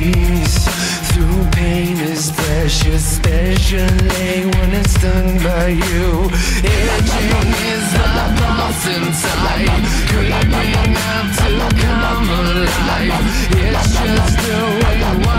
peace. Through pain is precious, especially when it's done by you. Aging is the boss inside, craving out to come alive. It's just the way